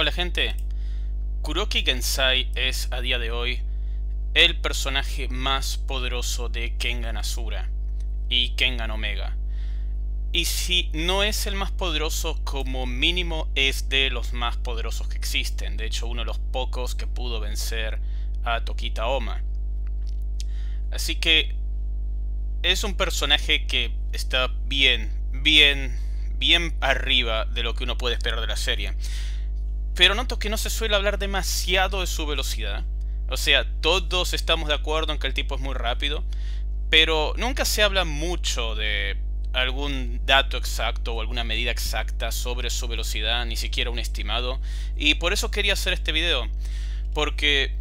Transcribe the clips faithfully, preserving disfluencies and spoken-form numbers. Hola gente, Kuroki Gensai es a día de hoy el personaje más poderoso de Kengan Asura y Kengan Omega. Y si no es el más poderoso, como mínimo es de los más poderosos que existen. De hecho, uno de los pocos que pudo vencer a Tokita Oma. Así que es un personaje que está bien, bien, bien arriba de lo que uno puede esperar de la serie. Pero noto que no se suele hablar demasiado de su velocidad. O sea, todos estamos de acuerdo en que el tipo es muy rápido, pero nunca se habla mucho de algún dato exacto o alguna medida exacta sobre su velocidad, ni siquiera un estimado. Y por eso quería hacer este video, porque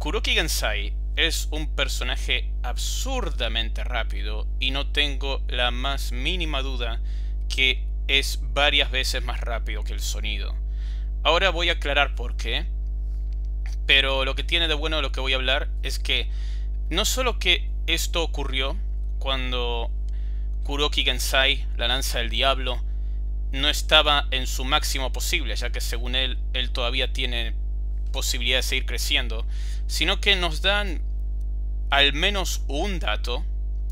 Kuroki Gensai es un personaje absurdamente rápido y no tengo la más mínima duda que es varias veces más rápido que el sonido. Ahora voy a aclarar por qué, pero lo que tiene de bueno lo que voy a hablar es que no solo que esto ocurrió cuando Kuroki Gensai, la lanza del diablo, no estaba en su máximo posible, ya que según él, él todavía tiene posibilidad de seguir creciendo, sino que nos dan al menos un dato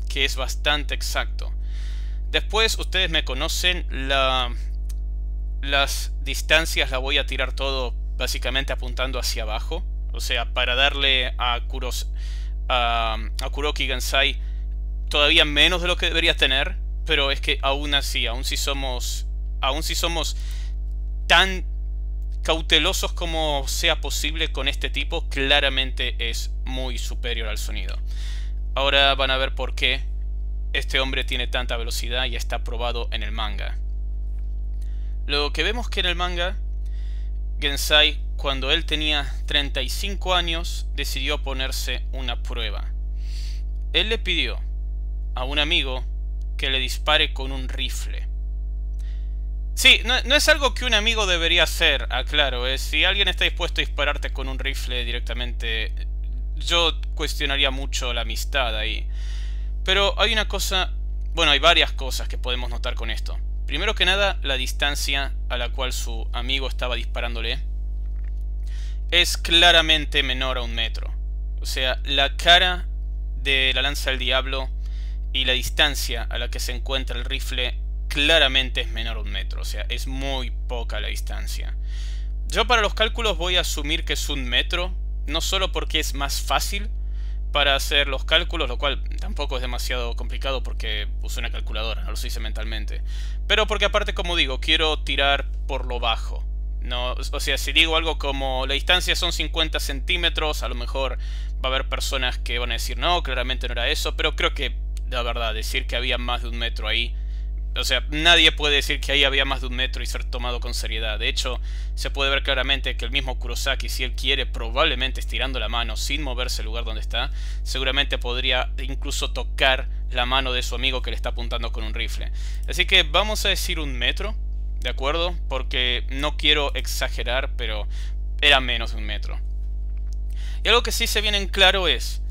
que es bastante exacto. Después, ustedes me conocen, la, las distancias la voy a tirar todo básicamente apuntando hacia abajo, o sea, para darle a, Kuros, a, a Kuroki Gensai todavía menos de lo que debería tener, pero es que aún así, aún si somos, aún si somos tan cautelosos como sea posible con este tipo, claramente es muy superior al sonido. Ahora van a ver por qué este hombre tiene tanta velocidad y está probado en el manga. Lo que vemos que en el manga, Gensai, cuando él tenía treinta y cinco años, decidió ponerse una prueba. Él le pidió a un amigo que le dispare con un rifle. Sí, no, no es algo que un amigo debería hacer, aclaro. Es, si alguien está dispuesto a dispararte con un rifle directamente, yo cuestionaría mucho la amistad ahí. Pero hay una cosa, bueno, hay varias cosas que podemos notar con esto. Primero que nada, la distancia a la cual su amigo estaba disparándole es claramente menor a un metro. O sea, la cara de la lanza del diablo y la distancia a la que se encuentra el rifle claramente es menor a un metro, o sea, es muy poca la distancia. Yo para los cálculos voy a asumir que es un metro, no solo porque es más fácil para hacer los cálculos, lo cual tampoco es demasiado complicado porque usé una calculadora, no lo hice mentalmente, pero porque aparte, como digo, quiero tirar por lo bajo. No, o sea, si digo algo como la distancia son cincuenta centímetros, a lo mejor va a haber personas que van a decir no, claramente no era eso, pero creo que la verdad, decir que había más de un metro ahí, o sea, nadie puede decir que ahí había más de un metro y ser tomado con seriedad. De hecho, se puede ver claramente que el mismo Kurosaki, si él quiere, probablemente estirando la mano sin moverse el lugar donde está, seguramente podría incluso tocar la mano de su amigo que le está apuntando con un rifle. Así que vamos a decir un metro, ¿de acuerdo? Porque no quiero exagerar, pero era menos de un metro. Y algo que sí se viene en claro es,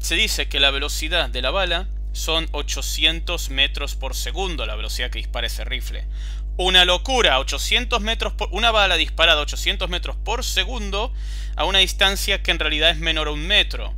se dice que la velocidad de la bala son ochocientos metros por segundo la velocidad que dispara ese rifle. Una locura, ochocientos metros por, una bala disparada a ochocientos metros por segundo a una distancia que en realidad es menor a un metro.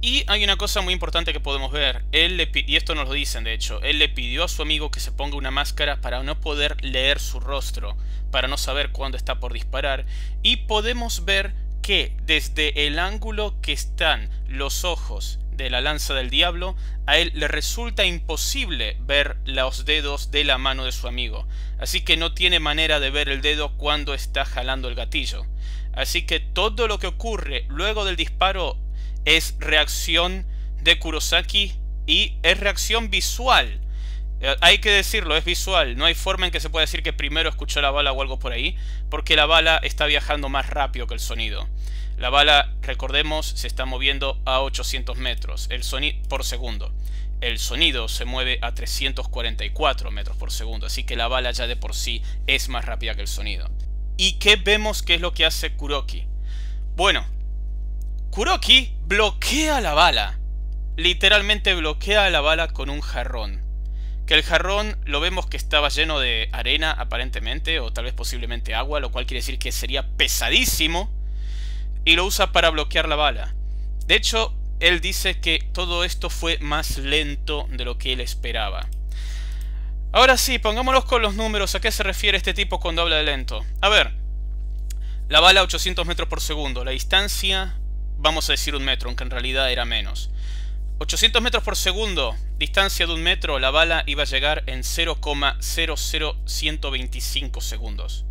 Y hay una cosa muy importante que podemos ver. Él le, y esto nos lo dicen de hecho. Él le pidió a su amigo que se ponga una máscara para no poder leer su rostro, para no saber cuándo está por disparar. Y podemos ver que desde el ángulo que están los ojos de la lanza del diablo, a él le resulta imposible ver los dedos de la mano de su amigo, así que no tiene manera de ver el dedo cuando está jalando el gatillo. Así que todo lo que ocurre luego del disparo es reacción de Kurosaki y es reacción visual. Hay que decirlo, es visual, no hay forma en que se pueda decir que primero escuchó la bala o algo por ahí, porque la bala está viajando más rápido que el sonido. La bala, recordemos, se está moviendo a ochocientos metros el soni- por segundo. El sonido se mueve a trescientos cuarenta y cuatro metros por segundo, así que la bala ya de por sí es más rápida que el sonido. ¿Y qué vemos que es lo que hace Kuroki? Bueno, Kuroki bloquea la bala. Literalmente bloquea la bala con un jarrón. Que el jarrón lo vemos que estaba lleno de arena aparentemente, o tal vez posiblemente agua, lo cual quiere decir que sería pesadísimo, y lo usa para bloquear la bala. De hecho, él dice que todo esto fue más lento de lo que él esperaba. Ahora sí, pongámonos con los números. ¿A qué se refiere este tipo cuando habla de lento? A ver, la bala ochocientos metros por segundo, la distancia, vamos a decir un metro, aunque en realidad era menos. ochocientos metros por segundo, distancia de un metro, la bala iba a llegar en cero coma cero cero uno veinticinco segundos.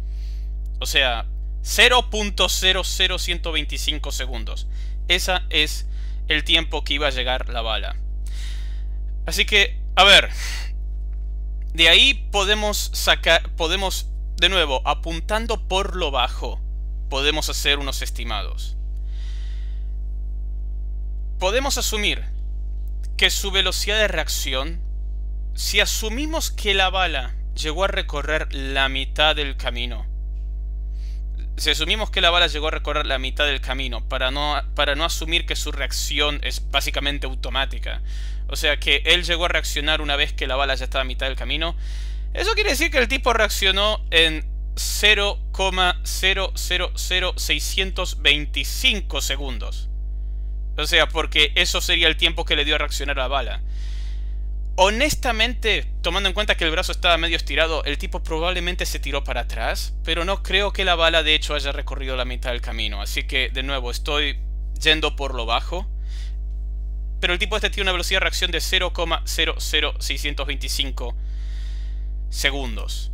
O sea, cero coma cero cero uno veinticinco segundos. Esa es el tiempo que iba a llegar la bala. Así que, a ver, de ahí podemos sacar, podemos, de nuevo, apuntando por lo bajo, podemos hacer unos estimados. Podemos asumir que su velocidad de reacción, si asumimos que la bala llegó a recorrer la mitad del camino, si asumimos que la bala llegó a recorrer la mitad del camino, para no, para no asumir que su reacción es básicamente automática, o sea que él llegó a reaccionar una vez que la bala ya estaba a mitad del camino, eso quiere decir que el tipo reaccionó en cero coma cero cero cero seiscientos veinticinco segundos. O sea, porque eso sería el tiempo que le dio a reaccionar a la bala. Honestamente, tomando en cuenta que el brazo estaba medio estirado, el tipo probablemente se tiró para atrás, pero no creo que la bala de hecho haya recorrido la mitad del camino. Así que, de nuevo, estoy yendo por lo bajo. Pero el tipo este tiene una velocidad de reacción de cero coma cero cero seiscientos veinticinco segundos.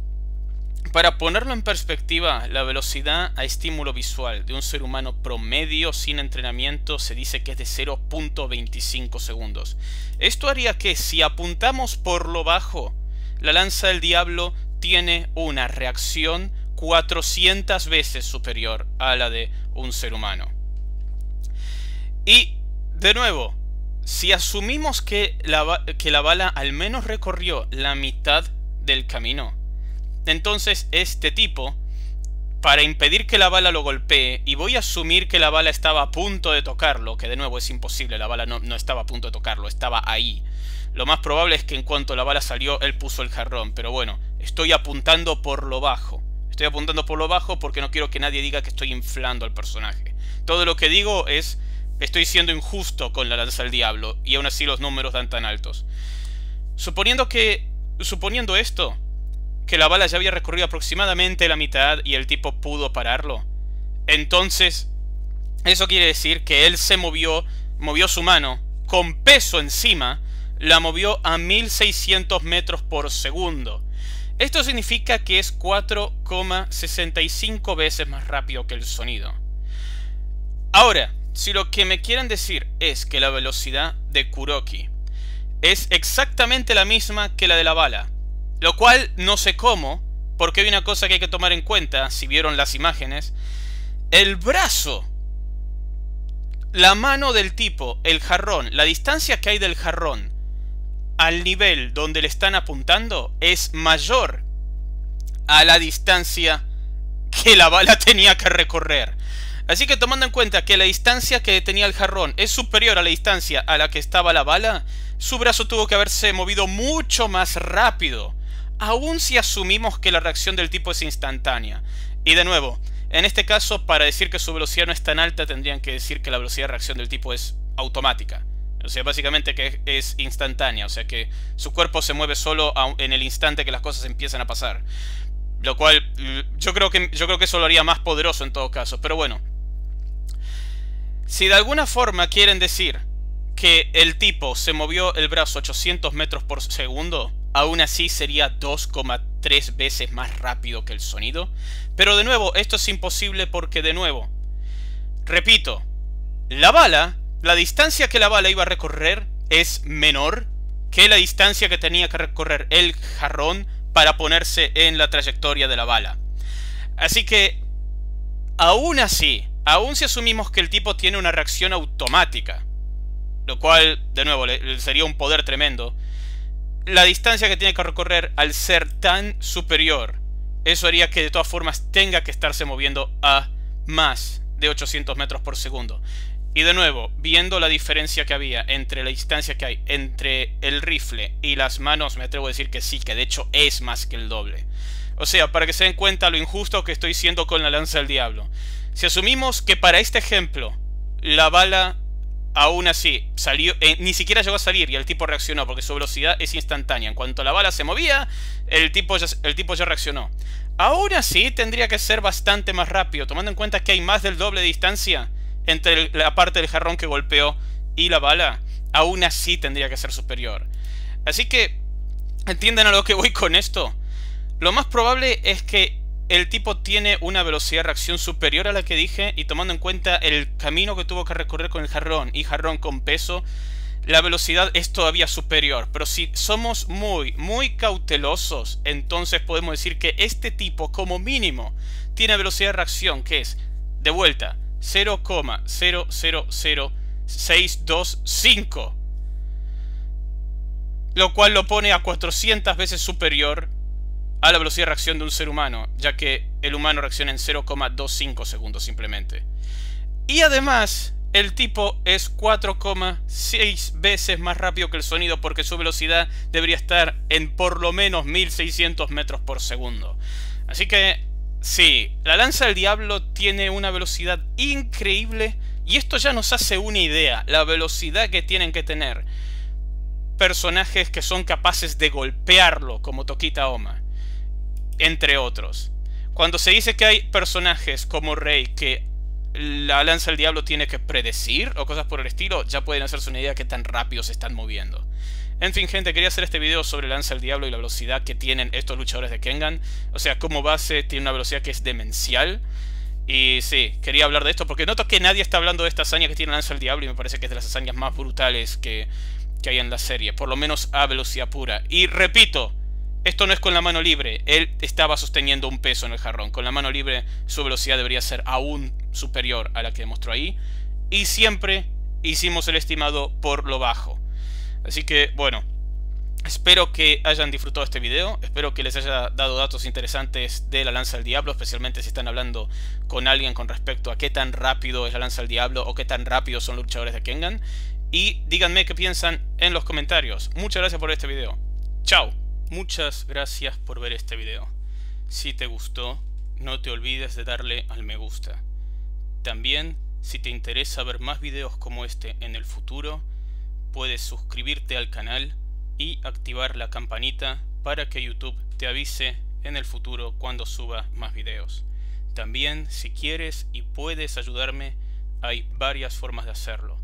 Para ponerlo en perspectiva, la velocidad a estímulo visual de un ser humano promedio sin entrenamiento se dice que es de cero coma veinticinco segundos. Esto haría que si apuntamos por lo bajo, la lanza del diablo tiene una reacción cuatrocientas veces superior a la de un ser humano. Y, de nuevo, si asumimos que la, que la bala al menos recorrió la mitad del camino, entonces este tipo, para impedir que la bala lo golpee, y voy a asumir que la bala estaba a punto de tocarlo, que de nuevo es imposible, la bala no, no estaba a punto de tocarlo, estaba ahí. Lo más probable es que en cuanto la bala salió, él puso el jarrón, pero bueno, estoy apuntando por lo bajo. Estoy apuntando por lo bajo porque no quiero que nadie diga que estoy inflando al personaje. Todo lo que digo es, estoy siendo injusto con la lanza del diablo, y aún así los números dan tan altos. Suponiendo que, suponiendo esto, que la bala ya había recorrido aproximadamente la mitad y el tipo pudo pararlo. Entonces, eso quiere decir que él se movió, movió su mano, con peso encima, la movió a mil seiscientos metros por segundo. Esto significa que es cuatro coma sesenta y cinco veces más rápido que el sonido. Ahora, si lo que me quieren decir es que la velocidad de Kuroki es exactamente la misma que la de la bala, lo cual no sé cómo, porque hay una cosa que hay que tomar en cuenta, si vieron las imágenes. El brazo, la mano del tipo, el jarrón, la distancia que hay del jarrón al nivel donde le están apuntando es mayor a la distancia que la bala tenía que recorrer. Así que tomando en cuenta que la distancia que tenía el jarrón es superior a la distancia a la que estaba la bala, su brazo tuvo que haberse movido mucho más rápido. Aún si asumimos que la reacción del tipo es instantánea. Y de nuevo, en este caso, para decir que su velocidad no es tan alta, tendrían que decir que la velocidad de reacción del tipo es automática. O sea, básicamente que es instantánea. O sea, que su cuerpo se mueve solo en el instante que las cosas empiezan a pasar. Lo cual, yo creo que, yo creo que eso lo haría más poderoso en todo caso. Pero bueno. Si de alguna forma quieren decir que el tipo se movió el brazo ochocientos metros por segundo, aún así sería dos coma tres veces más rápido que el sonido. Pero de nuevo, esto es imposible porque de nuevo, repito, la bala, la distancia que la bala iba a recorrer es menor que la distancia que tenía que recorrer el jarrón para ponerse en la trayectoria de la bala. Así que, aún así, aún si asumimos que el tipo tiene una reacción automática, lo cual, de nuevo, sería un poder tremendo, la distancia que tiene que recorrer al ser tan superior, eso haría que de todas formas tenga que estarse moviendo a más de ochocientos metros por segundo. Y de nuevo, viendo la diferencia que había entre la distancia que hay entre el rifle y las manos, me atrevo a decir que sí, que de hecho es más que el doble. O sea, para que se den cuenta lo injusto que estoy siendo con la lanza del diablo. Si asumimos que para este ejemplo la bala aún así salió, eh, ni siquiera llegó a salir y el tipo reaccionó porque su velocidad es instantánea. En cuanto la bala se movía, el tipo ya, el tipo ya reaccionó. Aún así tendría que ser bastante más rápido, tomando en cuenta que hay más del doble de distancia entre la parte del jarrón que golpeó y la bala. Aún así tendría que ser superior. Así que, ¿entienden a lo que voy con esto? Lo más probable es que el tipo tiene una velocidad de reacción superior a la que dije, y tomando en cuenta el camino que tuvo que recorrer con el jarrón y jarrón con peso, la velocidad es todavía superior. Pero si somos muy, muy cautelosos, entonces podemos decir que este tipo como mínimo tiene velocidad de reacción que es, de vuelta, cero coma cero cero cero seis dos cinco, lo cual lo pone a cuatrocientas veces superior a la velocidad de reacción de un ser humano, ya que el humano reacciona en cero coma veinticinco segundos simplemente. Y además, el tipo es cuatro coma seis veces más rápido que el sonido, porque su velocidad debería estar en por lo menos mil seiscientos metros por segundo. Así que sí, la lanza del diablo tiene una velocidad increíble, y esto ya nos hace una idea, la velocidad que tienen que tener personajes que son capaces de golpearlo, como Tokita Ōma, entre otros. Cuando se dice que hay personajes como Rey que la lanza del diablo tiene que predecir o cosas por el estilo, ya pueden hacerse una idea de qué tan rápido se están moviendo. En fin, gente, quería hacer este video sobre Lanza del Diablo y la velocidad que tienen estos luchadores de Kengan. O sea, como base tiene una velocidad que es demencial. Y sí, quería hablar de esto porque noto que nadie está hablando de esta hazaña que tiene Lanza del Diablo, y me parece que es de las hazañas más brutales que, que hay en la serie, por lo menos a velocidad pura. Y repito, esto no es con la mano libre, él estaba sosteniendo un peso en el jarrón. Con la mano libre su velocidad debería ser aún superior a la que demostró ahí. Y siempre hicimos el estimado por lo bajo. Así que, bueno, espero que hayan disfrutado este video, espero que les haya dado datos interesantes de la lanza del diablo, especialmente si están hablando con alguien con respecto a qué tan rápido es la lanza del diablo o qué tan rápido son los luchadores de Kengan. Y díganme qué piensan en los comentarios. Muchas gracias por este video. ¡Chao! Muchas gracias por ver este video. Si te gustó, no te olvides de darle al me gusta. También, si te interesa ver más videos como este en el futuro, puedes suscribirte al canal y activar la campanita para que YouTube te avise en el futuro cuando suba más videos. También, si quieres y puedes ayudarme, hay varias formas de hacerlo.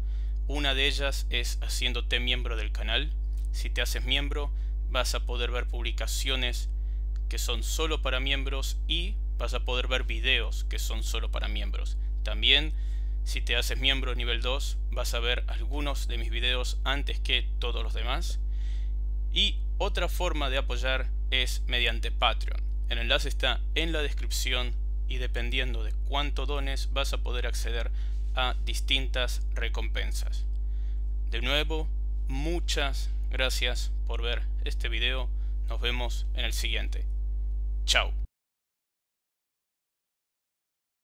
Una de ellas es haciéndote miembro del canal. Si te haces miembro, vas a poder ver publicaciones que son solo para miembros y vas a poder ver videos que son solo para miembros. También, si te haces miembro nivel dos, vas a ver algunos de mis videos antes que todos los demás. Y otra forma de apoyar es mediante Patreon. El enlace está en la descripción y dependiendo de cuánto dones vas a poder acceder a distintas recompensas. De nuevo, muchas gracias por ver este video. Nos vemos en el siguiente. Chao.